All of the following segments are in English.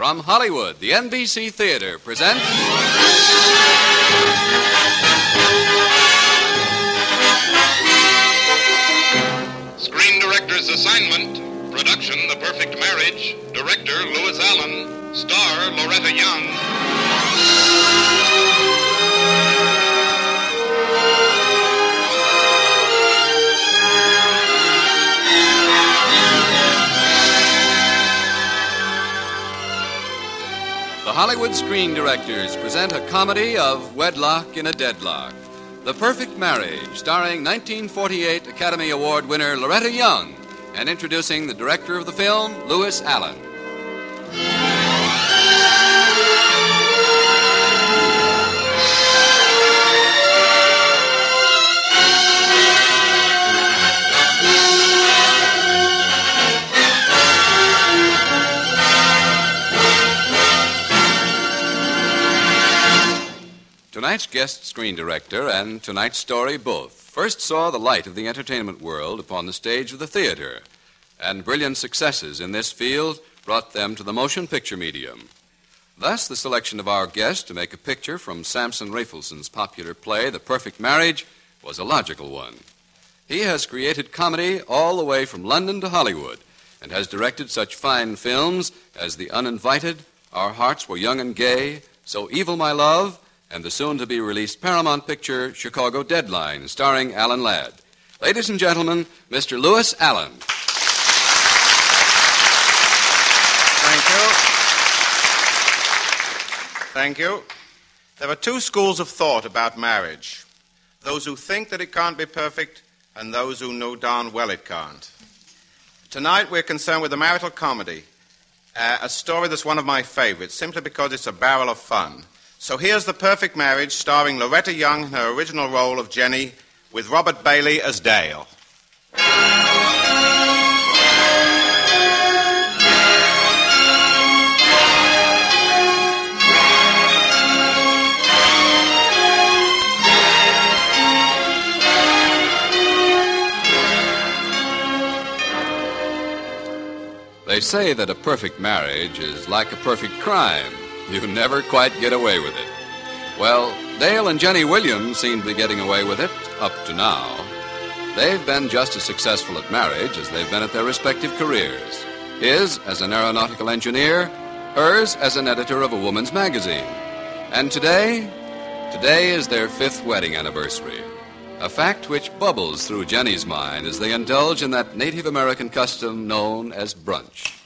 From Hollywood, the NBC Theater presents... Screen Director's Assignment, production The Perfect Marriage, director Lewis Allen, star Loretta Young... The Hollywood Screen Directors present a comedy of Wedlock in a Deadlock, The Perfect Marriage, starring 1948 Academy Award winner Loretta Young, and introducing the director of the film, Lewis Allen. Tonight's guest screen director and tonight's story both first saw the light of the entertainment world upon the stage of the theater, and brilliant successes in this field brought them to the motion picture medium. Thus, the selection of our guest to make a picture from Sampson Rafelson's popular play, The Perfect Marriage, was a logical one. He has created comedy all the way from London to Hollywood and has directed such fine films as The Uninvited, Our Hearts Were Young and Gay, So Evil, My Love, and the soon-to-be-released Paramount picture, Chicago Deadline, starring Alan Ladd. Ladies and gentlemen, Mr. Lewis Allen. Thank you. There are two schools of thought about marriage. Those who think that it can't be perfect, and those who know darn well it can't. Tonight, we're concerned with a marital comedy, a story that's one of my favorites, simply because it's a barrel of fun. So here's The Perfect Marriage, starring Loretta Young in her original role of Jenny, with Robert Bailey as Dale. They say that a perfect marriage is like a perfect crime. You never quite get away with it. Well, Dale and Jenny Williams seem to be getting away with it up to now. They've been just as successful at marriage as they've been at their respective careers. His as an aeronautical engineer, hers as an editor of a woman's magazine. And today is their fifth wedding anniversary, a fact which bubbles through Jenny's mind as they indulge in that Native American custom known as brunch.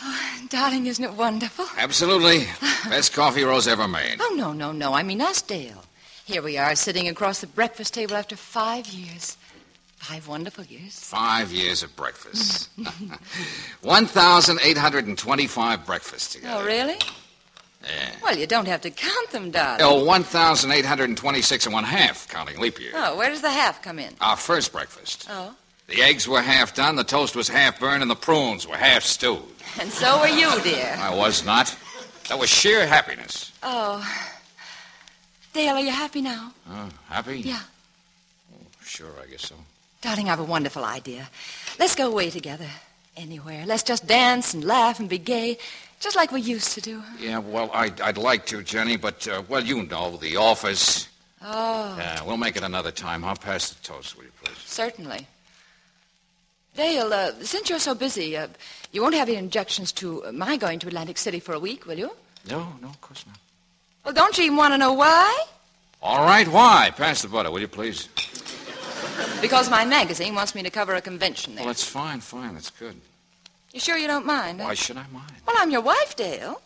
Oh, darling, isn't it wonderful? Absolutely. Best coffee Rose ever made. Oh, no. I mean us, Dale. Here we are, sitting across the breakfast table after 5 years. 5 wonderful years. 5 years of breakfast. 1,825 breakfasts together. Oh, really? Yeah. Well, you don't have to count them, darling. Oh, 1,826 and 1/2, counting leap year. Oh, where does the half come in? Our first breakfast. Oh. The eggs were half done, the toast was half burned, and the prunes were half stewed. And so were you, dear. I was not. That was sheer happiness. Oh. Dale, are you happy now? Happy? Yeah. Oh, sure, I guess so. Darling, I have a wonderful idea. Let's go away together. Anywhere. Let's just dance and laugh and be gay, just like we used to do. Yeah, well, I'd like to, Jenny, but, well, you know, the office. Oh. Yeah, we'll make it another time. I'll pass the toast, will you, please? Certainly. Dale, since you're so busy, you won't have any objections to my going to Atlantic City for a week, will you? No, of course not. Well, don't you even want to know why? All right, why? Pass the butter, will you, please? Because my magazine wants me to cover a convention there. Well, that's fine, that's good. You sure you don't mind? Why should I mind? Well, I'm your wife, Dale.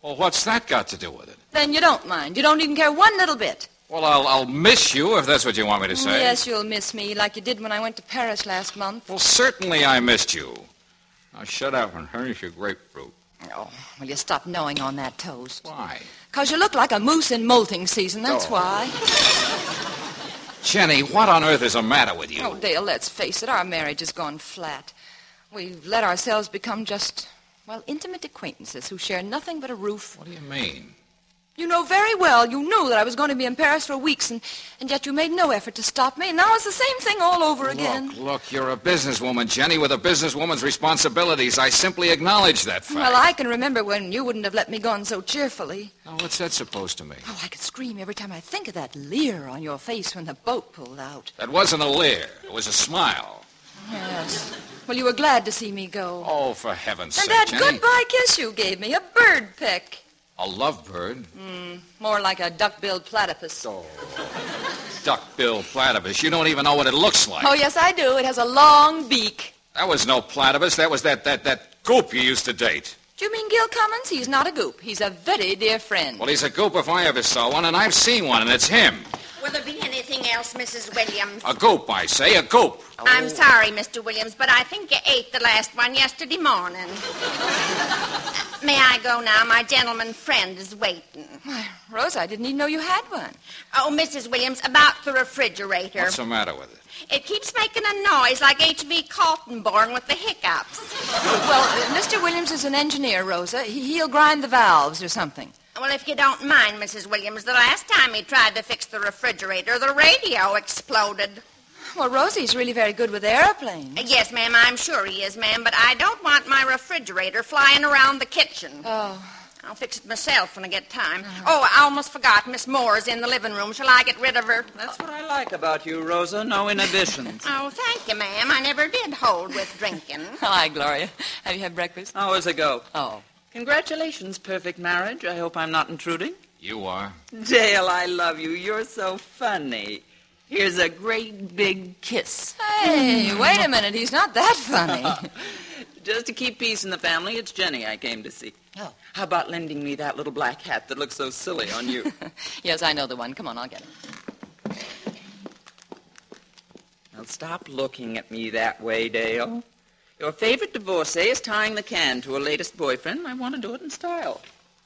Well, what's that got to do with it? Then you don't mind. You don't even care one little bit. Well, I'll miss you, if that's what you want me to say. Yes, you'll miss me, like you did when I went to Paris last month. Well, certainly I missed you. Now, shut up and furnish your grapefruit. Oh, well, you stop gnawing on that toast. Why? Because you look like a moose in molting season, that's why. Jenny, what on earth is the matter with you? Oh, Dale, let's face it, our marriage has gone flat. We've let ourselves become just, well, intimate acquaintances who share nothing but a roof. What do you mean? You know very well, you knew that I was going to be in Paris for weeks, and yet you made no effort to stop me, and now it's the same thing all over again. Look, you're a businesswoman, Jenny, with a businesswoman's responsibilities. I simply acknowledge that fact. Well, I can remember when you wouldn't have let me go on so cheerfully. Now, what's that supposed to mean? Oh, I could scream every time I think of that leer on your face when the boat pulled out. That wasn't a leer. It was a smile. Yes. Well, you were glad to see me go. Oh, for heaven's sake, Jenny. And that goodbye kiss you gave me, a bird peck. A lovebird? More like a duck-billed platypus. Oh, duck-billed platypus. You don't even know what it looks like. Oh, yes, I do. It has a long beak. That was no platypus. That was that goop you used to date. Do you mean Gil Cummins? He's not a goop. He's a very dear friend. Well, he's a goop if I ever saw one, and I've seen one, and it's him. Will there be anything else, Mrs. Williams? A goop, I say, a goop. Oh. I'm sorry, Mr. Williams, but I think you ate the last one yesterday morning. May I go now? My gentleman friend is waiting. Why, Rosa, I didn't even know you had one. Oh, Mrs. Williams, about the refrigerator. What's the matter with it? It keeps making a noise like H.B. Kaltenborn with the hiccups. Well, Mr. Williams is an engineer, Rosa. He'll grind the valves or something. Well, if you don't mind, Mrs. Williams, the last time he tried to fix the refrigerator, the radio exploded. Well, Rosie's really very good with airplanes. Yes, ma'am, I'm sure he is, ma'am, but I don't want my refrigerator flying around the kitchen. Oh. I'll fix it myself when I get time. Oh, I almost forgot. Miss Moore's in the living room. Shall I get rid of her? That's what I like about you, Rosa. No inhibitions. Oh, thank you, ma'am. I never did hold with drinking. Hi, Gloria. Have you had breakfast? Hours ago. Oh. Congratulations, Perfect Marriage. I hope I'm not intruding. You are. Dale, I love you. You're so funny. Here's a great big kiss. Hey, wait a minute. He's not that funny. Just to keep peace in the family, it's Jenny I came to see. Oh. How about lending me that little black hat that looks so silly on you? Yes, I know the one. Come on, I'll get it. Now, stop looking at me that way, Dale. Your favorite divorcee is tying the can to her latest boyfriend. I want to do it in style.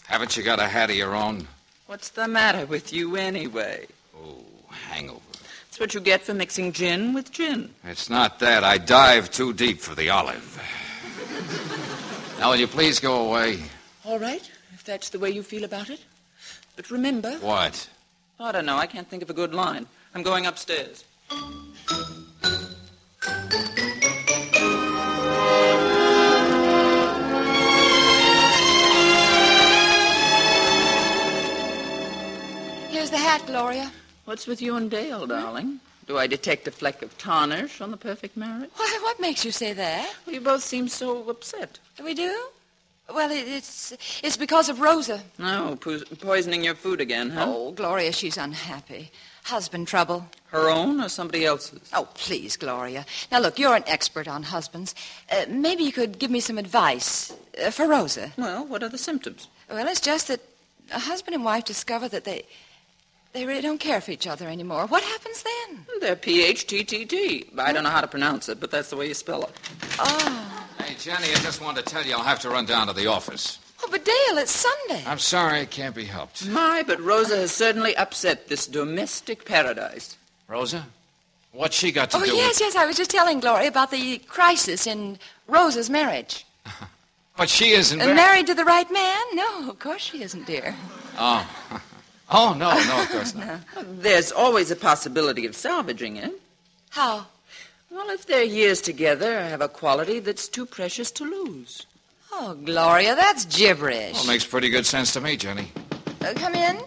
Haven't you got a hat of your own? What's the matter with you anyway? Oh, hangover. That's what you get for mixing gin with gin. It's not that. I dive too deep for the olive. Now, will you please go away? All right, if that's the way you feel about it. But remember... What? I don't know. I can't think of a good line. I'm going upstairs. Here's the hat, Gloria. What's with you and Dale, darling? Do I detect a fleck of tarnish on the Perfect Marriage? Why, what makes you say that? Well, you both seem so upset. We do? Well, it's because of Rosa. Oh, poisoning your food again, huh? Oh, Gloria, she's unhappy. Husband trouble. Her own or somebody else's? Oh, please, Gloria. Now, look, you're an expert on husbands. Maybe you could give me some advice for Rosa. Well, what are the symptoms? Well, it's just that a husband and wife discover that they really don't care for each other anymore. What happens then? They're P-H-T-T-T. I don't know how to pronounce it, but that's the way you spell it. Oh. Hey, Jenny, I just wanted to tell you I'll have to run down to the office. Oh, but Dale, it's Sunday. I'm sorry, it can't be helped. My, but Rosa has certainly upset this domestic paradise. Rosa? What's she got to do with... Oh, yes, I was just telling Gloria about the crisis in Rosa's marriage. But she isn't... married to the right man? No, of course she isn't, dear. Oh, oh, no, no, of course not. No. There's always a possibility of salvaging it. How? Well, if their years together have a quality that's too precious to lose. Oh, Gloria, that's gibberish. Well, makes pretty good sense to me, Jenny. Come in.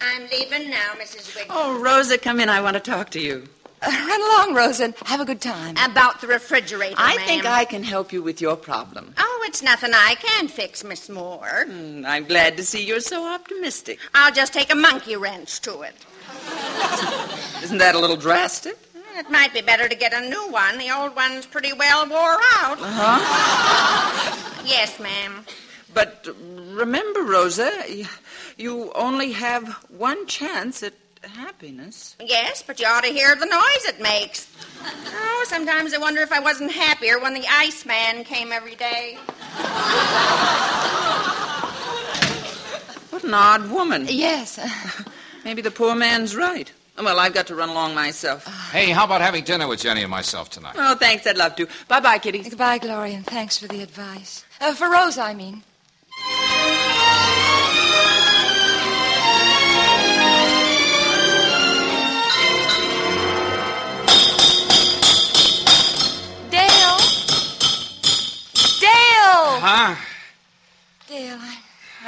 I'm leaving now, Mrs. Wiggins. Oh, Rosa, come in. I want to talk to you. Run along, Rosa, and have a good time. About the refrigerator, ma'am. I think I can help you with your problem. Oh, it's nothing I can fix, Miss Moore. I'm glad to see you're so optimistic. I'll just take a monkey wrench to it. Isn't that a little drastic? It might be better to get a new one. The old one's pretty well wore out. Uh-huh. Yes, ma'am. But remember, Rosa, you only have one chance at happiness. Yes, but you ought to hear the noise it makes. Oh, sometimes I wonder if I wasn't happier when the Iceman came every day. What an odd woman. Yes. Maybe the poor man's right. Well, I've got to run along myself. Hey, how about having dinner with Jenny and myself tonight? Oh, thanks, I'd love to. Bye-bye, Kitty. Goodbye, Gloria, and thanks for the advice. For Rose, I mean.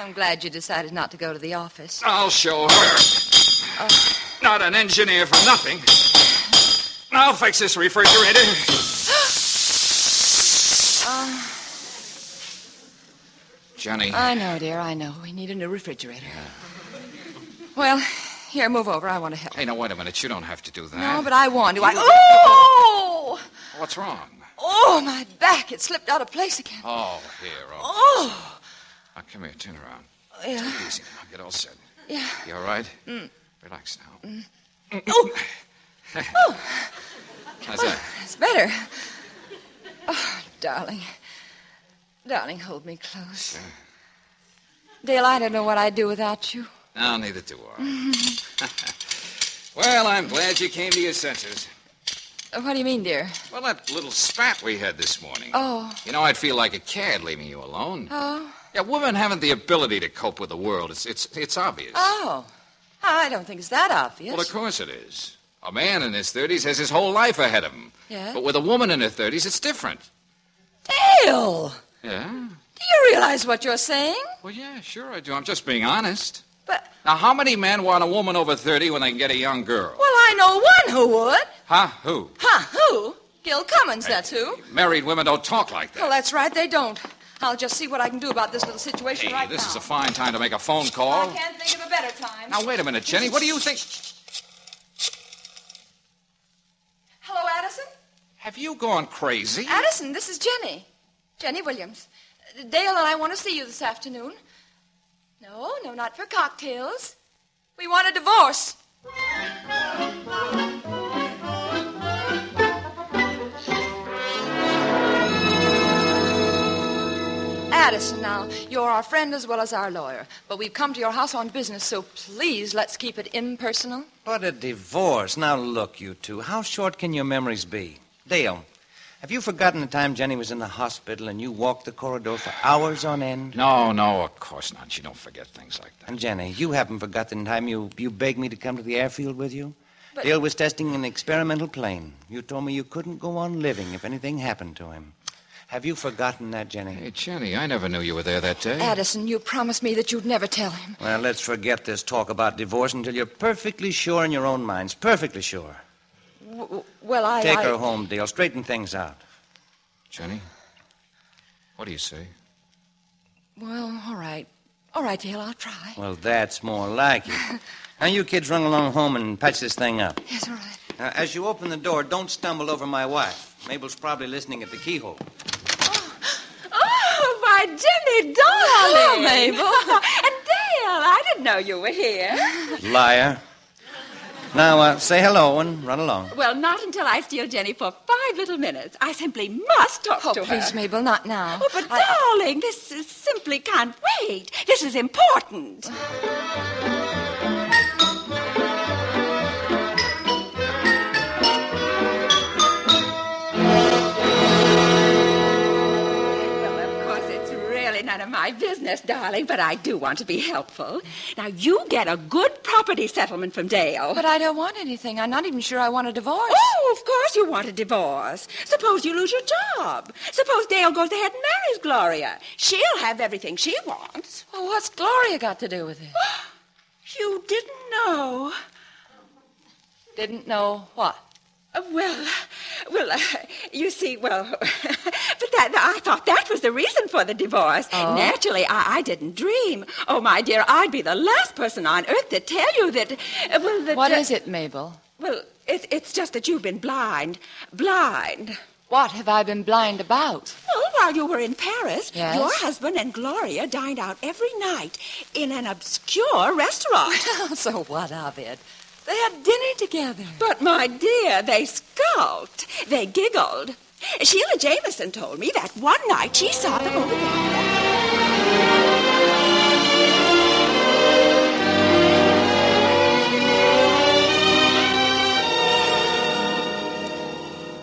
I'm glad you decided not to go to the office. I'll show her. Oh. Not an engineer for nothing. I'll fix this refrigerator. Johnny. I know, dear, I know. We need a new refrigerator. Yeah. Well, here, move over. I want to help. Hey, now, wait a minute. You don't have to do that. No, but I want to. Oh! What's wrong? Oh, my back. It slipped out of place again. Oh, here. Oh. Now, come here. Turn around. Yeah. Take it easy now. Get all set. Yeah. You all right? Mm. Relax now. Mm. Mm. Oh! Oh. How's that? Oh, that's better. Oh, darling. Darling, hold me close. Sure. Dale, I don't know what I'd do without you. No, neither do I. Mm-hmm. Well, I'm glad you came to your senses. What do you mean, dear? Well, that little spat we had this morning. Oh. You know, I'd feel like a cad leaving you alone. Oh? Yeah, women haven't the ability to cope with the world. It's obvious. Oh. I don't think it's that obvious. Well, of course it is. A man in his 30s has his whole life ahead of him. Yeah? But with a woman in her 30s, it's different. Dale! Yeah? Do you realize what you're saying? Well, yeah, sure I do. I'm just being honest. But... Now, how many men want a woman over 30 when they can get a young girl? Well, I know one who would. Huh? Who? Huh? Who? Gil Cummins, hey, that's who. Married women don't talk like that. Well, that's right, they don't. I'll just see what I can do about this little situation right now. Hey, this is a fine time to make a phone call. I can't think of a better time. Now, wait a minute, Jenny. What do you think? Hello, Addison? Have you gone crazy? Addison, this is Jenny. Jenny Williams. Dale and I want to see you this afternoon. No, no, not for cocktails. We want a divorce. Addison, now, you're our friend as well as our lawyer, but we've come to your house on business, so please let's keep it impersonal. But a divorce. Now, look, you two, how short can your memories be? Dale, have you forgotten the time Jenny was in the hospital and you walked the corridor for hours on end? No, no, of course not. You don't forget things like that. And, Jenny, you haven't forgotten the time you begged me to come to the airfield with you? But... Dale was testing an experimental plane. You told me you couldn't go on living if anything happened to him. Have you forgotten that, Jenny? Hey, Jenny, I never knew you were there that day. Addison, you promised me that you'd never tell him. Well, let's forget this talk about divorce until you're perfectly sure in your own minds. Perfectly sure. Well, I... Take her home, Dale. Straighten things out. Jenny, what do you say? Well, all right. All right, Dale, I'll try. Well, that's more like it. Now, you kids run along home and patch this thing up. Yes, all right. Now, as you open the door, don't stumble over my wife. Mabel's probably listening at the keyhole. Oh, my Jenny, darling. Oh, Mabel. And Dale, I didn't know you were here. Liar. Now, say hello and run along. Well, not until I steal Jenny for 5 little minutes. I simply must talk to her. Oh, please, Mabel, not now. Oh, but darling, this is simply can't wait. This is important. None of my business, darling, but I do want to be helpful. Now, you get a good property settlement from Dale. But I don't want anything. I'm not even sure I want a divorce. Oh, of course you want a divorce. Suppose you lose your job. Suppose Dale goes ahead and marries Gloria. She'll have everything she wants. Well, what's Gloria got to do with it? You didn't know. Didn't know what? Well, you see, I thought that was the reason for the divorce. Oh. Naturally, I didn't dream. Oh, my dear, I'd be the last person on earth to tell you that... What is it, Mabel? Well, it's just that you've been blind. Blind. What have I been blind about? Well, while you were in Paris, yes? Your husband and Gloria dined out every night in an obscure restaurant. Well, so what of it? They had dinner together. But, my dear, they skulked. They giggled. Sheila Jamison told me that one night she saw them over there.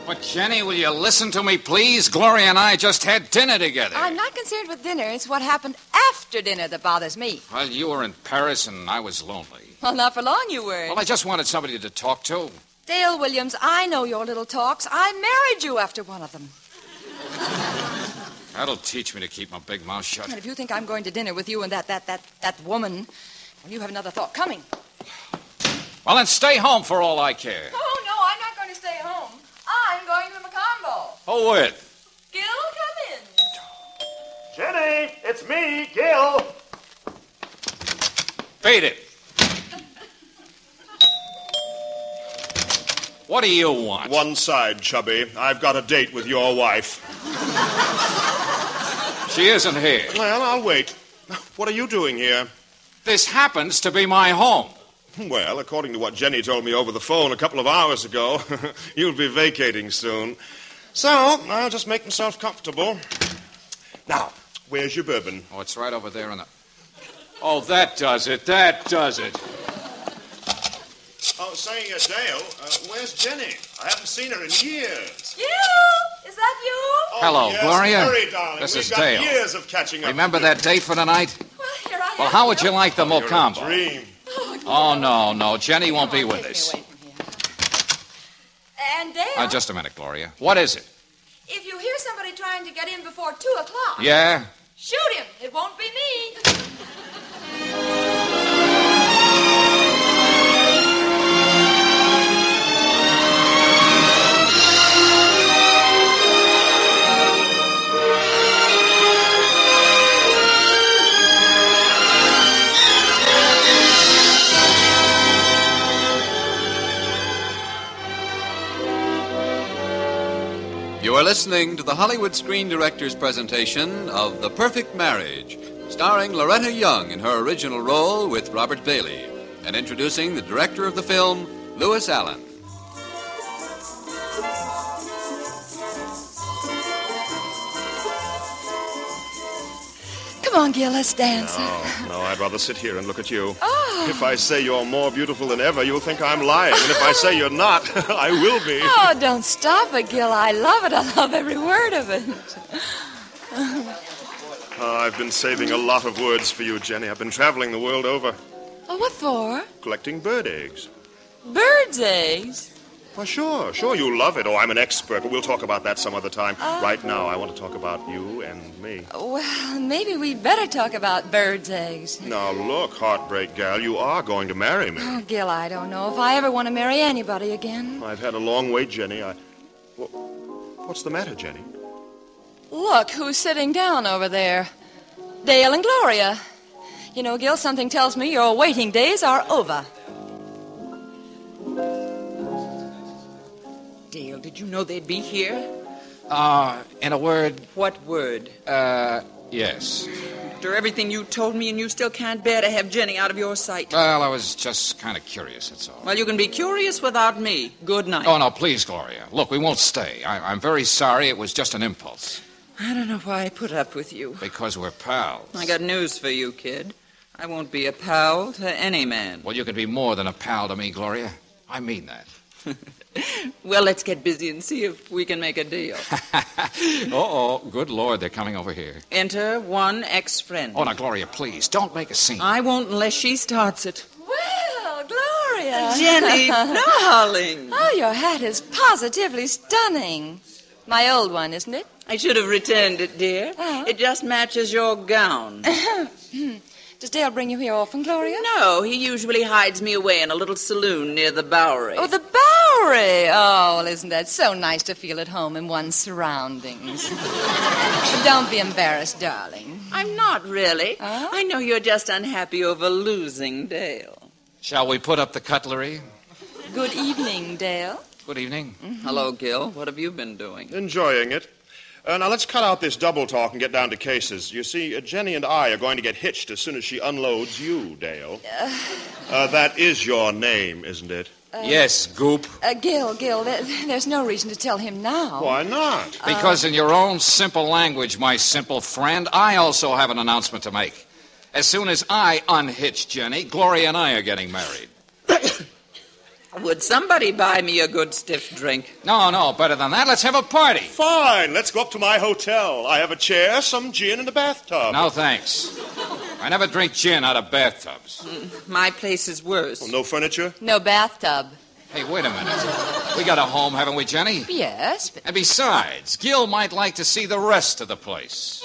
But, Jenny, will you listen to me, please? Gloria and I just had dinner together. I'm not concerned with dinner. It's what happened after dinner that bothers me. Well, you were in Paris and I was lonely. Well, not for long you were. Well, I just wanted somebody to talk to. Dale Williams, I know your little talks. I married you after one of them. That'll teach me to keep my big mouth shut. And if you think I'm going to dinner with you and that woman, well, you have another thought coming. Well, then stay home for all I care. Oh, no, I'm not going to stay home. I'm going to Mocambo. Oh, wait. Gil, come in. Jenny, it's me, Gil. Beat it. What do you want? One side, Chubby. I've got a date with your wife. She isn't here. Well, I'll wait. What are you doing here? This happens to be my home. Well, according to what Jenny told me over the phone a couple of hours ago, you'll be vacating soon. So, I'll just make myself comfortable. Now, where's your bourbon? Oh, it's right over there in the... Oh, that does it. That does it. Oh, say, Dale, where's Jenny? I haven't seen her in years. You? Is that you? Oh, hello, yes, Gloria. Hurry, darling. This is Dale. We've got years of catching up. Remember that date for tonight? Well, here I am. Well, how would you like the Mocambo? You're a dream. Oh, no. Jenny won't be with us. And Dale... just a minute, Gloria. What is it? If you hear somebody trying to get in before 2 o'clock... Yeah? Shoot him. It won't be me. You are listening to the Hollywood Screen Director's presentation of The Perfect Marriage, starring Loretta Young in her original role with Robert Bailey, and introducing the director of the film, Lewis Allen. Come on, Gil, let's dance. No, I'd rather sit here and look at you. Oh. If I say you're more beautiful than ever, you'll think I'm lying. And if I say you're not, I will be. Oh, don't stop it, Gil. I love it. I love every word of it. I've been saving a lot of words for you, Jenny. I've been traveling the world over. Oh, what for? Collecting bird eggs. Bird's eggs? Well, sure, you love it. Oh, I'm an expert, but we'll talk about that some other time. Right now, I want to talk about you and me. Well, maybe we'd better talk about birds' eggs. Now, look, heartbreak gal, you are going to marry me. Oh, Gil, I don't know if I ever want to marry anybody again. I've had a long wait, Jenny. What's the matter, Jenny? Look who's sitting down over there. Dale and Gloria. You know, Gil, something tells me your waiting days are over. Dale, did you know they'd be here? In a word... What word? Yes. After everything you told me, and you still can't bear to have Jenny out of your sight. Well, I was just kind of curious, that's all. Well, you can be curious without me. Good night. Oh, no, please, Gloria. Look, we won't stay. I'm very sorry. It was just an impulse. I don't know why I put up with you. Because we're pals. I got news for you, kid. I won't be a pal to any man. Well, you can be more than a pal to me, Gloria. I mean that. Well, let's get busy and see if we can make a deal. Uh-oh. Good Lord, they're coming over here. Enter one ex-friend. Oh, now, Gloria, please, don't make a scene. I won't unless she starts it. Well, Gloria. Jenny, darling. Oh, your hat is positively stunning. My old one, isn't it? I should have returned it, dear. Oh. It just matches your gown. Does Dale bring you here often, Gloria? No, he usually hides me away in a little saloon near the Bowery. Oh, the Bowery! Oh, well, isn't that so nice to feel at home in one's surroundings? But don't be embarrassed, darling. I'm not, really. Oh? I know you're just unhappy over losing Dale. Shall we put up the cutlery? Good evening, Dale. Good evening. Mm-hmm. Hello, Gil. What have you been doing? Enjoying it. Now, let's cut out this double talk and get down to cases. You see, Jenny and I are going to get hitched as soon as she unloads you, Dale. That is your name, isn't it? Yes, Goop. Gil, there's no reason to tell him now. Why not? Because in your own simple language, my simple friend, I also have an announcement to make. As soon as I unhitch Jenny, Gloria and I are getting married. Would somebody buy me a good stiff drink? No, better than that. Let's have a party. Fine, let's go up to my hotel. I have a chair, some gin, and a bathtub. No, thanks. I never drink gin out of bathtubs. My place is worse. Well, no furniture? No bathtub. Hey, wait a minute. We got a home, haven't we, Jenny? Yes, but... And besides, Gil might like to see the rest of the place.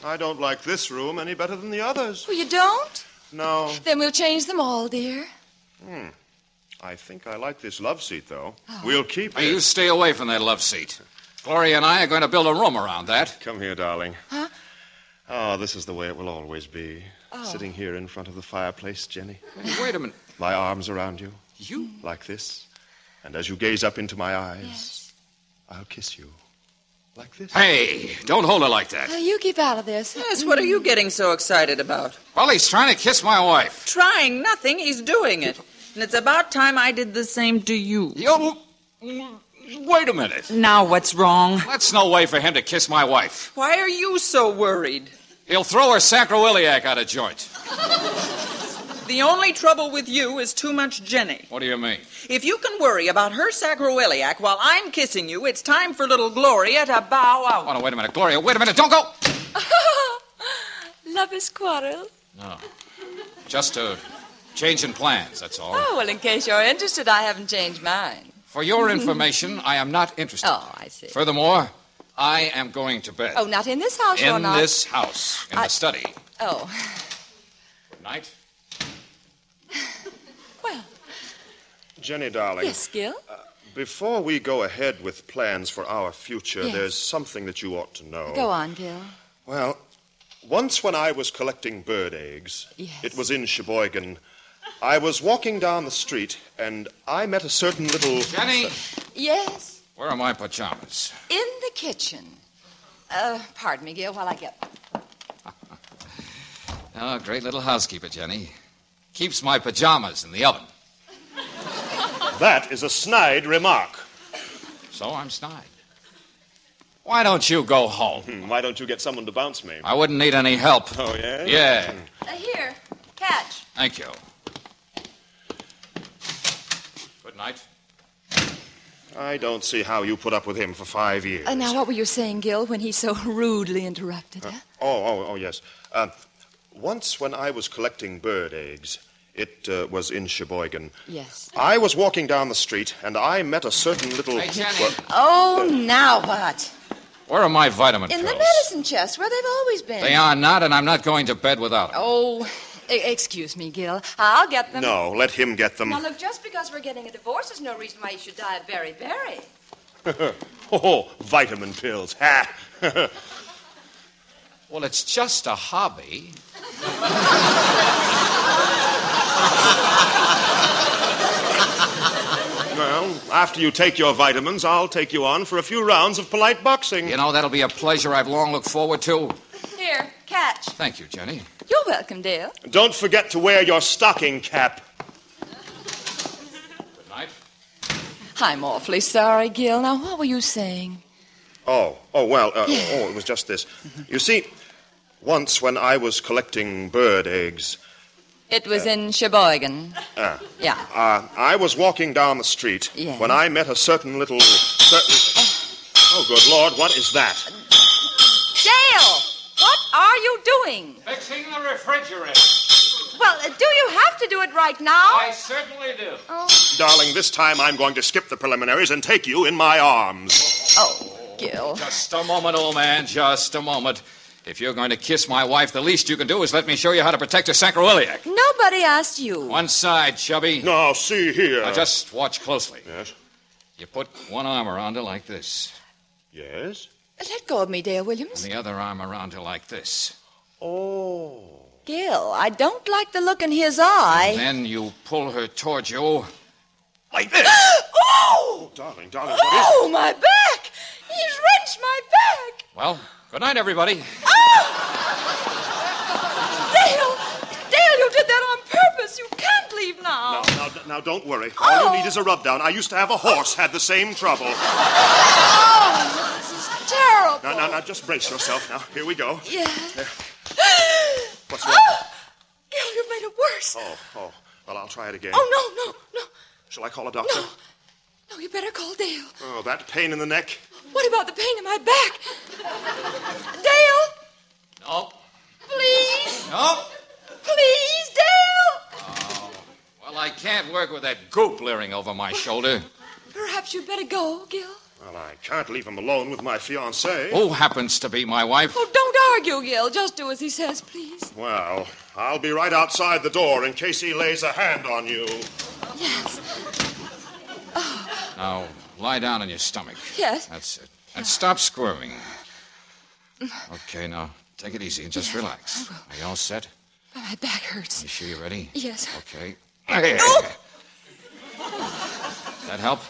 I don't like this room any better than the others. Oh, you don't? No. Then we'll change them all, dear. I think I like this love seat, though. Oh. We'll keep it. You stay away from that love seat. Gloria and I are going to build a room around that. Come here, darling. Huh? Oh, this is the way it will always be. Oh. Sitting here in front of the fireplace, Jenny. Wait a minute. My arms around you. You? Like this. And as you gaze up into my eyes, yes. I'll kiss you. Like this? Hey, don't hold her like that. You keep out of this. Yes, what are you getting so excited about? Well, he's trying to kiss my wife. Trying nothing, he's doing it. And it's about time I did the same to you. Wait a minute. Now what's wrong? That's no way for him to kiss my wife. Why are you so worried? He'll throw her sacroiliac out of joint. The only trouble with you is too much Jenny. What do you mean? If you can worry about her sacroiliac while I'm kissing you, it's time for little Gloria to bow out. Oh, no, wait a minute. Gloria, wait a minute. Don't go. Lovers quarrel. No. Just a change in plans, that's all. Oh, well, in case you're interested, I haven't changed mine. For your information, I am not interested. Oh, I see. Furthermore, I am going to bed. Oh, not in this house, you're not. In this house. In the study. Oh. Good night. Well, Jenny, darling. Yes, Gil? Before we go ahead with plans for our future, yes. There's something that you ought to know. Go on, Gil. Well, once when I was collecting bird eggs, yes. It was in Sheboygan, I was walking down the street, and I met a certain little... Jenny! Yes? Where are my pajamas? In the kitchen. Pardon me, Gil, while I get them. Oh, great little housekeeper, Jenny. Keeps my pajamas in the oven. That is a snide remark. So I'm snide. Why don't you go home? Why don't you get someone to bounce me? I wouldn't need any help. Oh, yeah? Yeah. Here, catch. Thank you. Good night. I don't see how you put up with him for 5 years. Now, what were you saying, Gil, when he so rudely interrupted you? Yes. Once when I was collecting bird eggs... It was in Sheboygan. Yes. I was walking down the street, and I met a certain little... Hey, Jenny. Now what? Where are my vitamin pills? In the medicine chest, where they've always been. They are not, and I'm not going to bed without them. Oh, excuse me, Gil. I'll get them. No, let him get them. Now, look, just because we're getting a divorce is no reason why you should die of beriberi. Oh, vitamin pills. Ha! Well, it's just a hobby. Well, after you take your vitamins, I'll take you on for a few rounds of polite boxing. You know, that'll be a pleasure I've long looked forward to. Here, catch. Thank you, Jenny. You're welcome, dear. Don't forget to wear your stocking cap. Good night. I'm awfully sorry, Gil. Now, what were you saying? It was just this. You see, once when I was collecting bird eggs... It was in Sheboygan. Yeah. I was walking down the street when I met a certain little... Oh, good Lord, what is that? Dale! What are you doing? Fixing the refrigerator. Well, do you have to do it right now? I certainly do. Oh. Darling, this time I'm going to skip the preliminaries and take you in my arms. Oh, Gil. Just a moment, old man, just a moment. If you're going to kiss my wife, the least you can do is let me show you how to protect her sacroiliac. Nobody asked you. One side, chubby. Now, see here. Now, just watch closely. Yes? You put one arm around her like this. Yes? Let go of me, Dale Williams. And the other arm around her like this. Oh. Gil, I don't like the look in his eye. And then you pull her towards you like this. Oh! Darling, what is it? Oh, my back! He's wrenched my back! Well... Good night, everybody. Oh! Dale, you did that on purpose. You can't leave now. Now, don't worry. All you need is a rub-down. I used to have a horse, had the same trouble. Oh, this is terrible. Now, just brace yourself. Now, here we go. Yeah. What's wrong? Gil, you've made it worse. Well, I'll try it again. Oh, no. Shall I call a doctor? No. No, you better call Dale. Oh, that pain in the neck. What about the pain in my back? Dale? No. Please? No. Please, Dale? Oh, well, I can't work with that goop leering over my shoulder. Perhaps you'd better go, Gil. Well, I can't leave him alone with my fiancée. Who happens to be my wife. Oh, don't argue, Gil. Just do as he says, please. Well, I'll be right outside the door in case he lays a hand on you. Yes. Oh. Now, lie down on your stomach. Yes. That's it. And stop squirming. Okay, now, take it easy and just relax. I will. Are you all set? My back hurts. You sure you're ready? Yes. Okay. Oh! That help?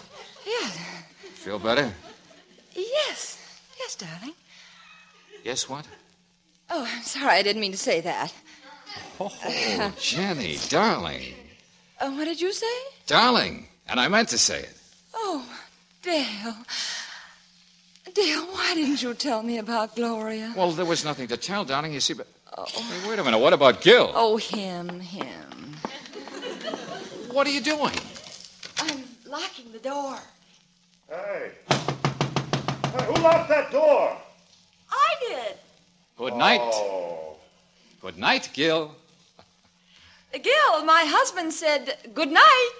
Yeah. Feel better? Yes. Yes, darling. Yes, what? Oh, I'm sorry. I didn't mean to say that. Oh, Jenny, darling. What did you say? Darling. And I meant to say it. Oh, Dale. Dale, why didn't you tell me about Gloria? Well, there was nothing to tell, darling. You see, but... Oh. Hey, wait a minute. What about Gil? Oh, him. What are you doing? I'm locking the door. Hey. Hey, who locked that door? I did. Good night. Oh. Good night, Gil. Gil, my husband said good night.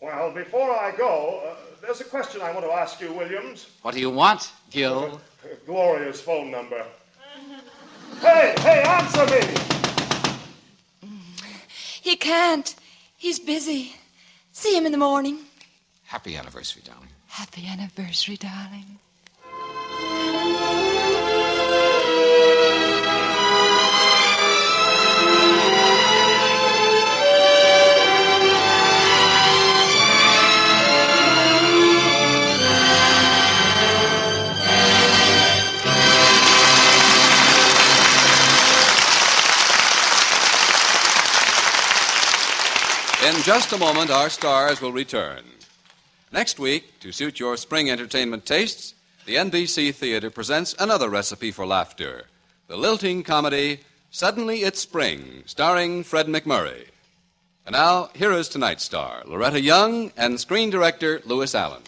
Well, before I go, there's a question I want to ask you, Williams. What do you want, Gil? Gloria's phone number. Hey, answer me! He can't. He's busy. See him in the morning. Happy anniversary, darling. Happy anniversary, darling. In just a moment, our stars will return. Next week, to suit your spring entertainment tastes, the NBC Theater presents another recipe for laughter, the lilting comedy, Suddenly It's Spring, starring Fred McMurray. And now, here is tonight's star, Loretta Young and screen director, Lewis Allen.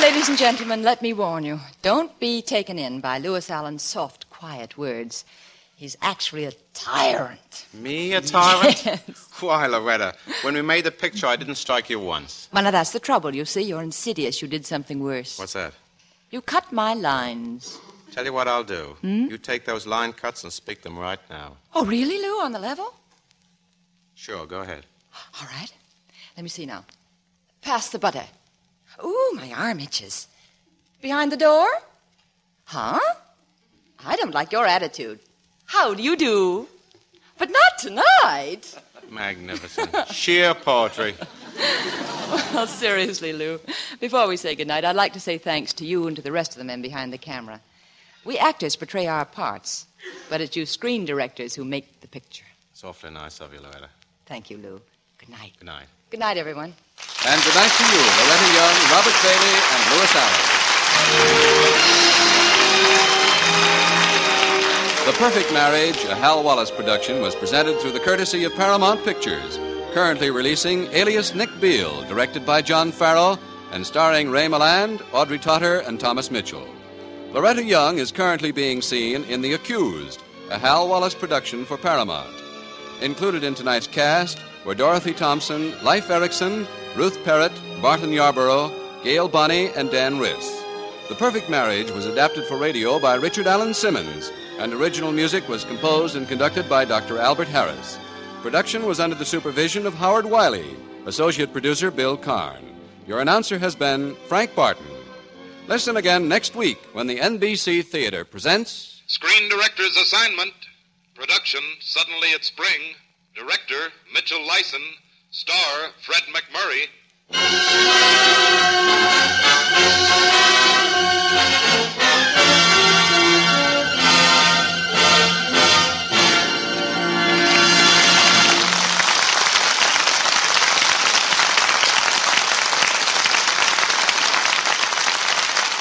Ladies and gentlemen, let me warn you, don't be taken in by Lewis Allen's soft, quiet words. He's actually a tyrant. Me, a tyrant? Yes. Why, Loretta, when we made the picture, I didn't strike you once. Well, now, that's the trouble, you see. You're insidious. You did something worse. What's that? You cut my lines. Tell you what I'll do. You take those line cuts and speak them right now. Oh, really, Lou, on the level? Sure, go ahead. All right. Let me see now. Pass the butter. Ooh, my arm itches. Behind the door? Huh? I don't like your attitude. How do you do? But not tonight. Magnificent. Sheer poetry. Well, seriously, Lou, before we say goodnight, I'd like to say thanks to you and to the rest of the men behind the camera. We actors portray our parts, but it's you screen directors who make the picture. It's awfully nice of you, Loretta. Thank you, Lou. Good night. Good night. Good night, everyone. And good night to you, Loretta Young, Robert Bailey, and Lewis Allen. The Perfect Marriage, a Hal Wallis production, was presented through the courtesy of Paramount Pictures, currently releasing Alias Nick Beale, directed by John Farrow, and starring Ray Milland, Audrey Totter, and Thomas Mitchell. Loretta Young is currently being seen in The Accused, a Hal Wallis production for Paramount. Included in tonight's cast were Dorothy Thompson, Life Erickson, Ruth Perrett, Barton Yarborough, Gail Bonney, and Dan Riss. The Perfect Marriage was adapted for radio by Richard Allen Simmons, and original music was composed and conducted by Dr. Albert Harris. Production was under the supervision of Howard Wiley, associate producer Bill Karn. Your announcer has been Frank Barton. Listen again next week when the NBC Theater presents... Screen Director's Assignment. Production, Suddenly It's Spring. Director, Mitchell Lyson. Star, Fred McMurray.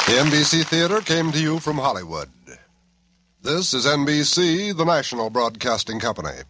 The NBC Theater came to you from Hollywood. This is NBC, the national broadcasting company.